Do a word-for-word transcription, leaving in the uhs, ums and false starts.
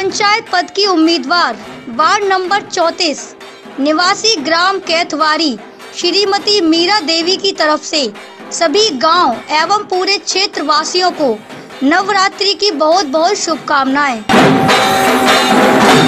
पंचायत पद की उम्मीदवार वार्ड नंबर चौंतीस निवासी ग्राम कैथवारी श्रीमती मीरा देवी की तरफ से सभी गांव एवं पूरे क्षेत्र वासियों को नवरात्रि की बहुत बहुत शुभकामनाएं।